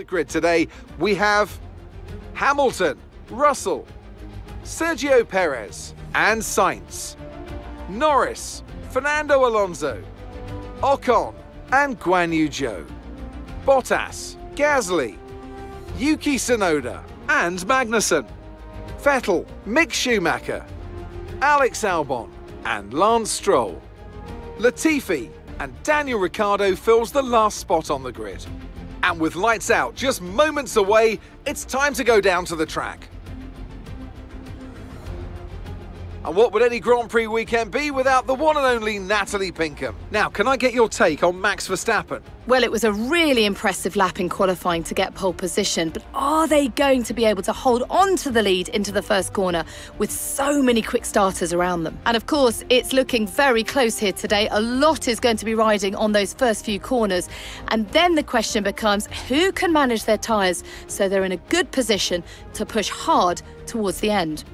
The grid today, we have Hamilton, Russell, Sergio Perez and Sainz, Norris, Fernando Alonso, Ocon and Guanyu Zhou, Bottas, Gasly, Yuki Sonoda and Magnuson, Vettel, Mick Schumacher, Alex Albon and Lance Stroll. Latifi and Daniel Ricciardo fills the last spot on the grid. And with lights out just moments away, it's time to go down to the track. And what would any Grand Prix weekend be without the one and only Natalie Pinkham? Now, can I get your take on Max Verstappen? Well, it was a really impressive lap in qualifying to get pole position, but are they going to be able to hold on to the lead into the first corner with so many quick starters around them? And of course, it's looking very close here today. A lot is going to be riding on those first few corners. And then the question becomes, who can manage their tyres so they're in a good position to push hard towards the end?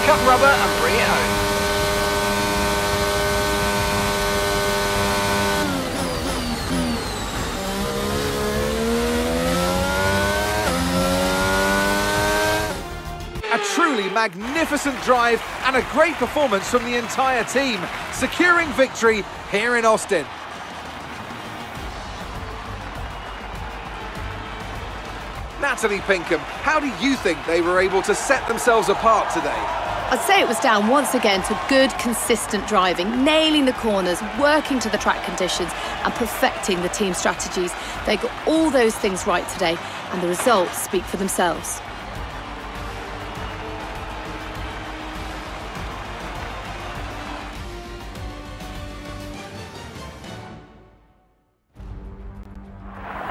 pick up rubber and bring it home. A truly magnificent drive and a great performance from the entire team, securing victory here in Austin. Natalie Pinkham, how do you think they were able to set themselves apart today? I'd say it was down once again to good, consistent driving, nailing the corners, working to the track conditions and perfecting the team strategies. They got all those things right today and the results speak for themselves.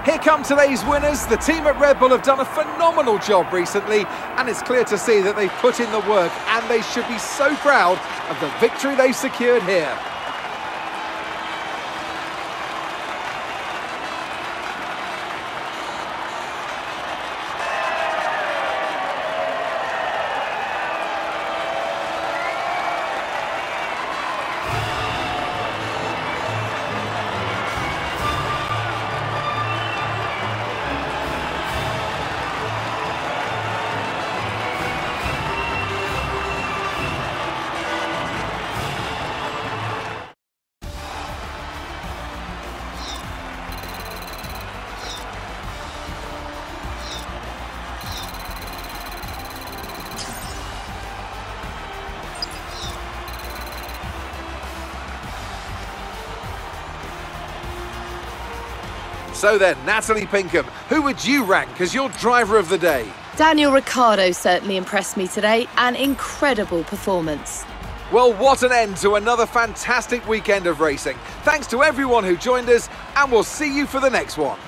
Here come today's winners. The team at Red Bull have done a phenomenal job recently, and it's clear to see that they've put in the work, and they should be so proud of the victory they've secured here. So then, Natalie Pinkham, who would you rank as your driver of the day? Daniel Ricciardo certainly impressed me today. An incredible performance. Well, what an end to another fantastic weekend of racing. Thanks to everyone who joined us, and we'll see you for the next one.